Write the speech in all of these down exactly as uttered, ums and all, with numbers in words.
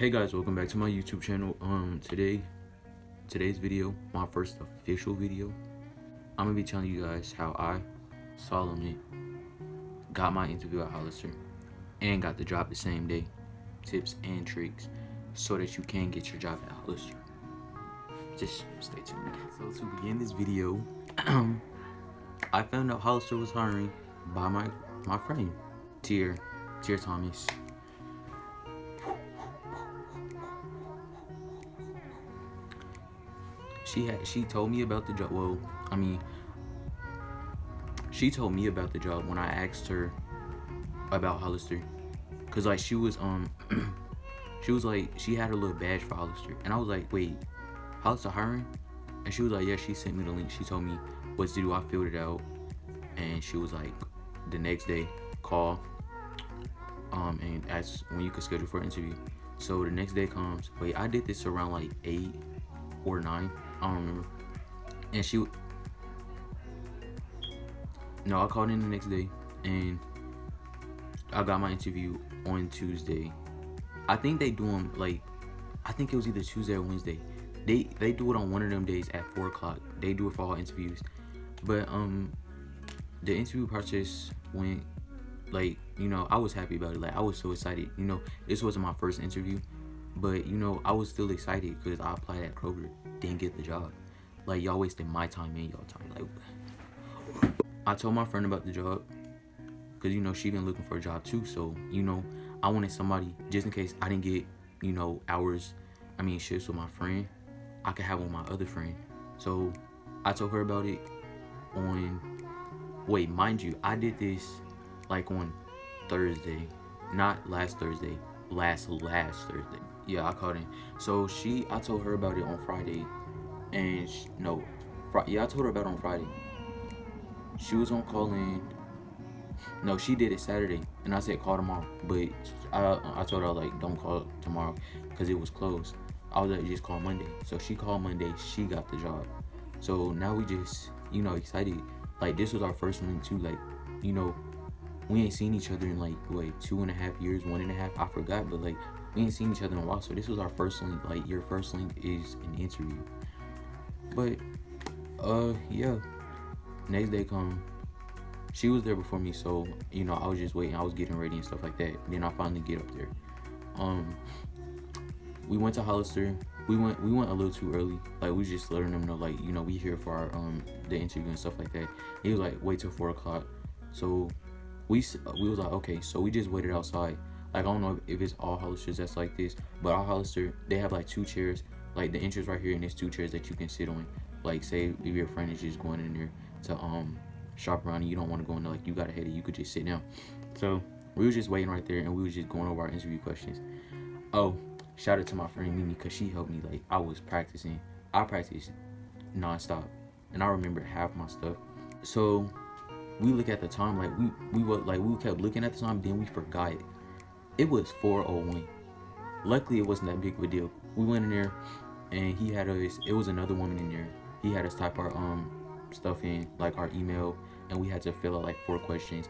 Hey guys, welcome back to my YouTube channel. Um, today, today's video, my first official video, I'm gonna be telling you guys how I solemnly got my interview at Hollister and got the job the same day. Tips and tricks so that you can get your job at Hollister. Just stay tuned. So to begin this video, I found out Hollister was hiring by my my friend, Dear Dear Tommy's. She had, she told me about the job, well, I mean, she told me about the job when I asked her about Hollister. Cause like she was, um, she was like, she had her little badge for Hollister. And I was like, wait, Hollister hiring? And she was like, yeah, she sent me the link. She told me what to do, I filled it out. And she was like, the next day, call, um, and ask when you could schedule for an interview. So the next day comes, wait, I did this around like eight or nine. I don't remember. And she no I called in the next day and I got my interview on Tuesday. I think they do them like, I think it was either Tuesday or Wednesday. They they do it on one of them days at four o'clock. They do it for all interviews. But um the interview process went like, you know, I was happy about it. Like I was so excited. You know, this wasn't my first interview, but you know, I was still excited because I applied at Kroger, didn't get the job. Like y'all wasted my time and y'all time. Like I told my friend about the job because you know she been looking for a job too. So you know I wanted somebody just in case I didn't get, you know, hours, I mean shifts with my friend, I could have with my other friend. So I told her about it on, wait, mind you, I did this like on Thursday, not last Thursday. last last Thursday, yeah, I called in. So she, I told her about it on Friday, and she, no fr yeah I told her about it on Friday. She was on call in, no she did it Saturday, and I said call tomorrow, but I, I told her like don't call tomorrow because it was closed. I was like just call Monday. So she called Monday, she got the job. So now we just, you know, excited. Like this was our first one too, like, you know, we ain't seen each other in like, wait, two and a half years, one and a half, I forgot, but like, we ain't seen each other in a while, so this was our first link. Like, your first link is an interview. But, uh, yeah, next day come, she was there before me, so, you know, I was just waiting, I was getting ready and stuff like that, then I finally get up there. Um, we went to Hollister, we went, we went a little too early, like, we just letting them know, like, you know, we here for our, um, the interview and stuff like that. He was like, wait till four o'clock, so, We, we was like, okay, so we just waited outside. Like, I don't know if it's all Hollisters that's like this, but our Hollister, they have like two chairs, like the entrance right here, and there's two chairs that you can sit on. Like, say if your friend is just going in there to um shop around and you don't want to go in there, like you got a headache, you could just sit down. So we was just waiting right there and we was just going over our interview questions. Oh, shout out to my friend Mimi, cause she helped me. Like, I was practicing, I practiced nonstop, and I remembered half my stuff. So we look at the time, like we we were like we kept looking at the time, then we forgot it. It was four oh one. Luckily, it wasn't that big of a deal. We went in there, and he had us. It was another woman in there. He had us type our um stuff in, like our email, and we had to fill out like four questions.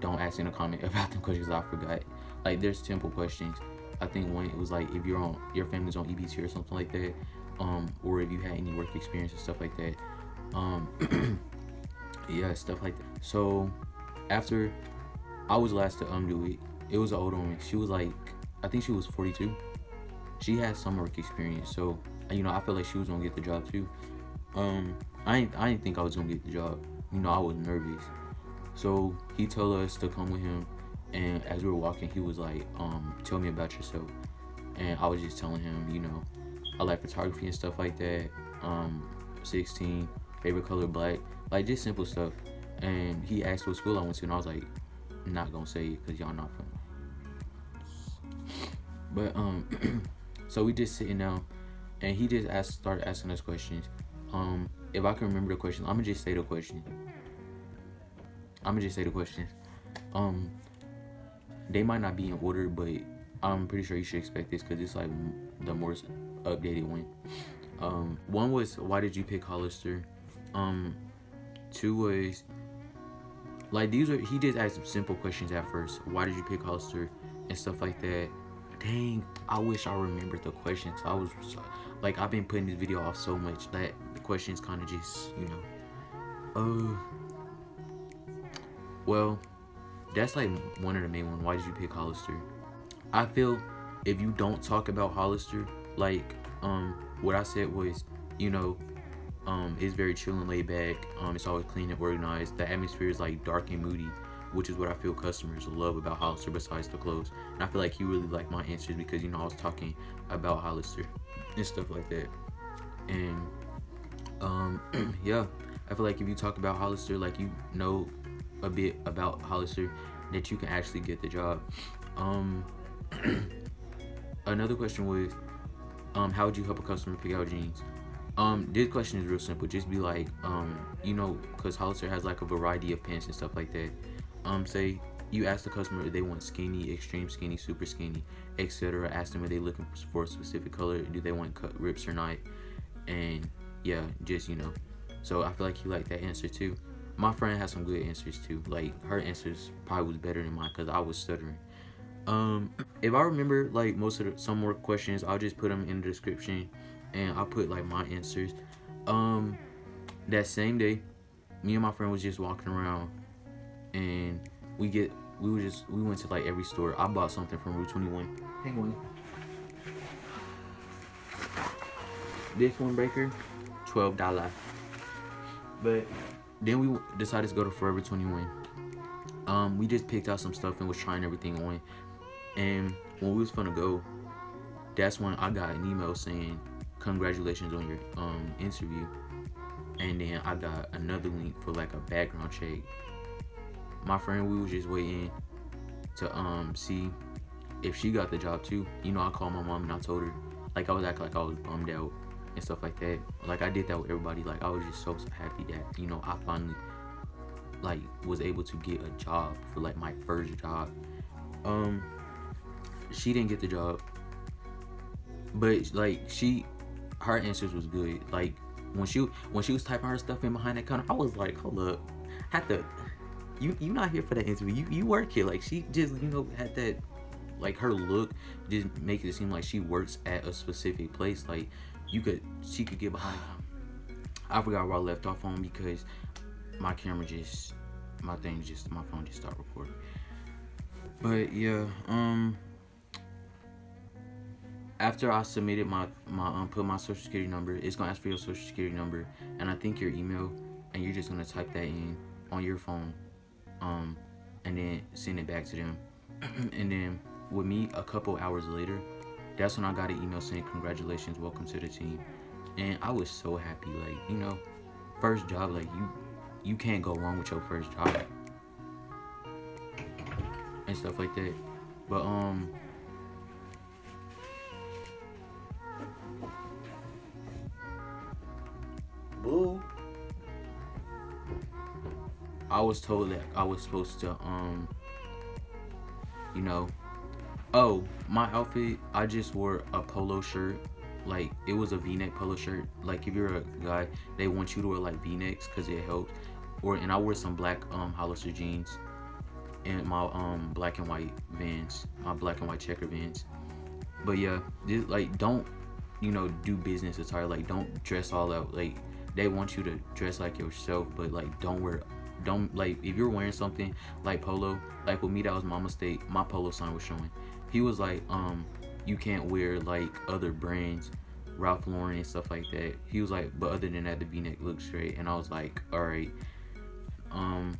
Don't ask in a comment about them questions. I forgot. Like there's simple questions. I think one, it was like if you're on your family's on E B T or something like that, um, or if you had any work experience and stuff like that, um. Yeah, stuff like that. So after I was last to undo it, it was an old woman. She was like, I think she was forty-two. She had some work experience, so you know I felt like she was gonna get the job too. Um, I ain't, I didn't think I was gonna get the job. You know, I was nervous. So he told us to come with him, and as we were walking, he was like, um, tell me about yourself. And I was just telling him, you know, I like photography and stuff like that. Um, sixteen, favorite color black. Like just simple stuff. And he asked what school I went to, and I was like, not gonna say it because y'all not from. But um so we just sitting down and he just asked started asking us questions. Um if I can remember the question, I'ma just say the question. I'ma just say the question. Um they might not be in order, but I'm pretty sure you should expect this because it's like the most updated one. Um one was, why did you pick Hollister? Um Two was, like these are, he just asked some simple questions at first. Why did you pick Hollister and stuff like that? Dang, I wish I remembered the questions. I was like, I've been putting this video off so much that the questions kind of just, you know. Uh, well, that's like one of the main ones. Why did you pick Hollister? I feel if you don't talk about Hollister, like um, what I said was, you know, um, it's very chill and laid back. Um, it's always clean and organized. The atmosphere is like dark and moody, which is what I feel customers love about Hollister besides the clothes. And I feel like you really like my answers because, you know, I was talking about Hollister and stuff like that. And, um, yeah, I feel like if you talk about Hollister, like, you know a bit about Hollister, that you can actually get the job. Um, another question was, um, how would you help a customer pick out jeans? Um, this question is real simple. Just be like, um, you know, because Hollister has like a variety of pants and stuff like that. Um, say you ask the customer if they want skinny, extreme skinny, super skinny, et cetera. Ask them if they're looking for a specific color, do they want cut rips or not, and yeah, just, you know. So I feel like you like that answer too. My friend has some good answers too. Like, her answers probably was better than mine because I was stuttering. Um, if I remember like most of the, some more questions, I'll just put them in the description, and I'll put like my answers. Um, that same day, me and my friend was just walking around. And we get, we were just, we went to like every store. I bought something from Route twenty-one. Hang on. This windbreaker, twelve dollars. But then we decided to go to Forever twenty-one. Um, we just picked out some stuff and was trying everything on. And when we was finna go, that's when I got an email saying, congratulations on your um, interview. And then I got another link for like a background check. My friend, we was just waiting to um see if she got the job too. You know, I called my mom and I told her, like, I was acting like I was bummed out and stuff like that. Like, I did that with everybody. Like, I was just so, so happy that, you know, I finally like was able to get a job for like my first job. Um, she didn't get the job, but like she, her answers was good. Like when she when she was typing her stuff in behind that counter, I was like, hold up, I had to. You you not here for that interview. You you work here. Like, she just, you know, had that, like, her look just make it seem like she works at a specific place. Like, you could, she could get behind. I forgot where I left off on because my camera just, my thing just, my phone just stopped recording. But yeah, um, after I submitted my my um, put my social security number, it's gonna ask for your social security number and I think your email, and you're just gonna type that in on your phone. Um, and then send it back to them. And then with me, a couple hours later, that's when I got an email saying, congratulations, welcome to the team. And I was so happy. Like, you know, first job, like, you you can't go wrong with your first job and stuff like that. But um boo, I was told that I was supposed to, um, you know, oh, my outfit, I just wore a polo shirt. Like, it was a V-neck polo shirt. Like, if you're a guy, they want you to wear, like, V-necks because it helps. Or, and I wore some black, um, Hollister jeans and my, um, black and white Vans, my black and white checker Vans. But, yeah, this, like, don't, you know, do business attire. Like, don't dress all out. Like, they want you to dress like yourself, but, like, don't wear... Don't, like, if you're wearing something like polo, like with me, that was my mistake. My polo sign was showing. He was like, um, you can't wear like other brands, Ralph Lauren and stuff like that. He was like, but other than that, the V-neck looks great. And I was like, all right. Um,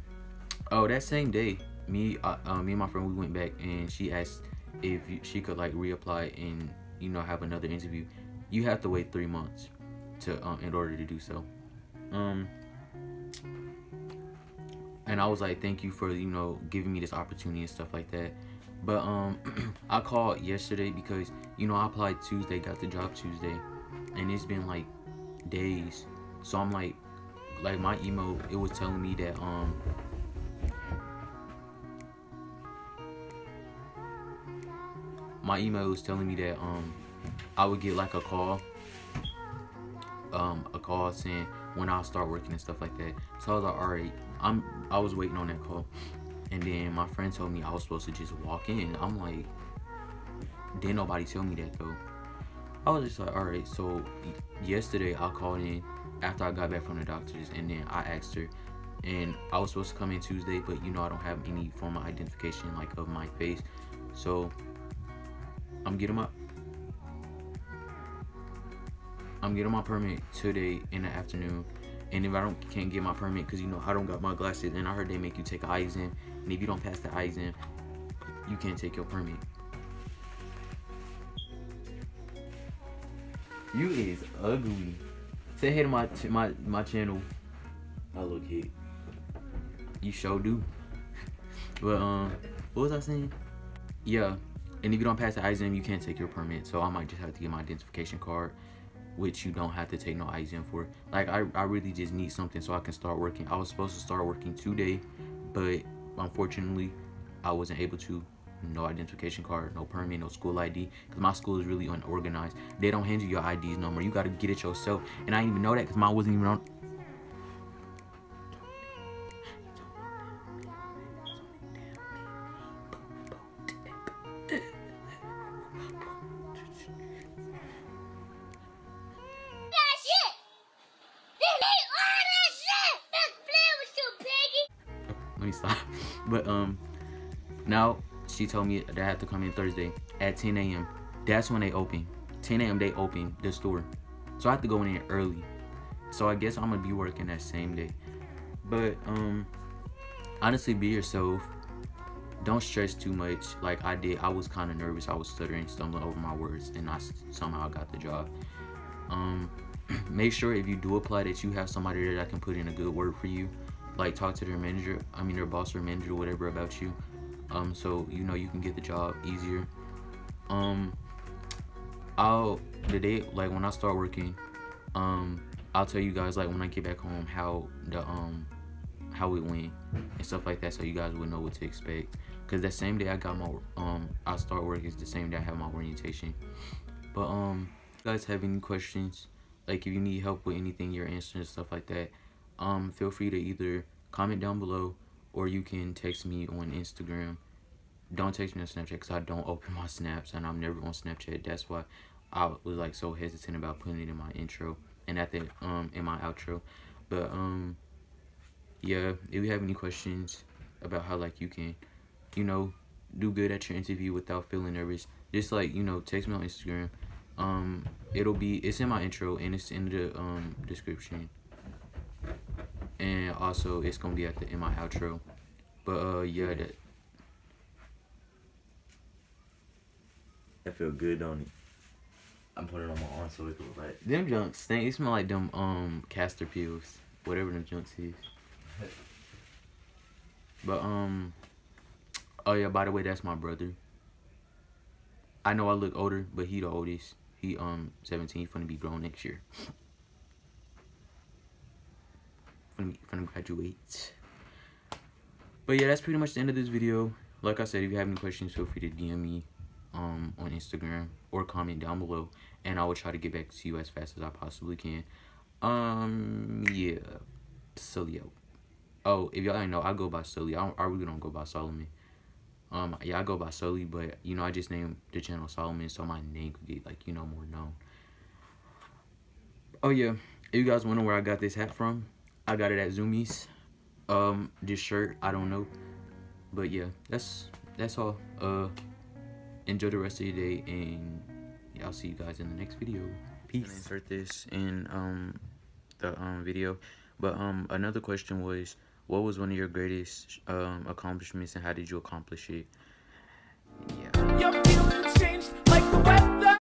oh, that same day, me, uh, uh, me and my friend, we went back and she asked if she could like reapply and, you know, have another interview. You have to wait three months to um, in order to do so. Um. And I was like, thank you for, you know, giving me this opportunity and stuff like that. But um, I called yesterday because, you know, I applied Tuesday, got the job Tuesday. And it's been, like, days. So I'm like, like, my email, it was telling me that, um, my email was telling me that, um, I would get, like, a call. Um, a call saying when I'll start working and stuff like that. So I was like, all right. I'm, I was waiting on that call, and then my friend told me I was supposed to just walk in. I'm like, Didn't nobody tell me that though. I was just like, all right. So yesterday I called in after I got back from the doctor's, and then I asked her, and I was supposed to come in Tuesday, but you know I don't have any form of identification like of my face, so I'm getting my I'm getting my permit today in the afternoon. And if I don't can't get my permit, because you know I don't got my glasses, and I heard they make you take an eye exam, and if you don't pass the eye exam, you can't take your permit. You is ugly. Say hey to my to my my channel. I look hit. You sure do. But um, what was I saying? Yeah, and if you don't pass the eye exam, you can't take your permit. So I might just have to get my identification card, which you don't have to take no eye exam for. Like I, I really just need something so I can start working. I was supposed to start working today, but unfortunately I wasn't able to. No identification card, no permit, no school I D, because my school is really unorganized. They don't hand you your I Ds no more. You got to get it yourself, and I didn't even know that because mine wasn't even on. Let me stop. But um, now she told me that I have to come in Thursday at ten A M That's when they open. ten A M they open the store, so I have to go in there early. So I guess I'm gonna be working that same day. But um, honestly, be yourself. Don't stress too much. Like I did, I was kind of nervous. I was stuttering, stumbling over my words, and I somehow got the job. Um, make sure if you do apply that you have somebody there that can put in a good word for you. Like talk to their manager, I mean their boss or manager, whatever about you, um, so you know you can get the job easier. Um, I'll the day like when I start working, um, I'll tell you guys like when I get back home how the um how it went and stuff like that, so you guys would know what to expect. Cause that same day I got my um I start work is the same day I have my orientation. But um, if you guys have any questions, like if you need help with anything, you're answering stuff like that. Um, feel free to either comment down below, or you can text me on Instagram. Don't text me on Snapchat because I don't open my snaps, and I'm never on Snapchat. That's why I was like so hesitant about putting it in my intro and at the um in my outro. But um yeah, if you have any questions about how like you can, you know, do good at your interview without feeling nervous, just like, you know, text me on Instagram. Um it'll be it's in my intro and it's in the um description. And also, it's gonna be at the in my outro. But uh, yeah, that. That feel good, don't it? I'm putting it on my arm so it can look like. Them junks stink. They smell like them um castor peels, whatever them junks is. But um, oh yeah. By the way, that's my brother. I know I look older, but he the oldest. He um seventeen, finna be grown next year. Gonna graduate. But yeah, that's pretty much the end of this video. Like I said, if you have any questions, feel free to D M me um on Instagram or comment down below, and I will try to get back to you as fast as I possibly can. Um yeah, Solio. Oh, if y'all didn't know, I go by Soli. I, I really don't go by Solomon. Um yeah, I go by Soli, but you know I just named the channel Solomon so my name could be like, you know, more known. Oh yeah, if you guys wonder where I got this hat from, I got it at Zoomies. Um, this shirt, I don't know, but yeah, that's that's all. Uh, enjoy the rest of your day, and yeah, I'll see you guys in the next video. Peace. I'll insert this in um the um video, but um another question was, what was one of your greatest um accomplishments, and how did you accomplish it? Yeah. Your feelings changed like the weather.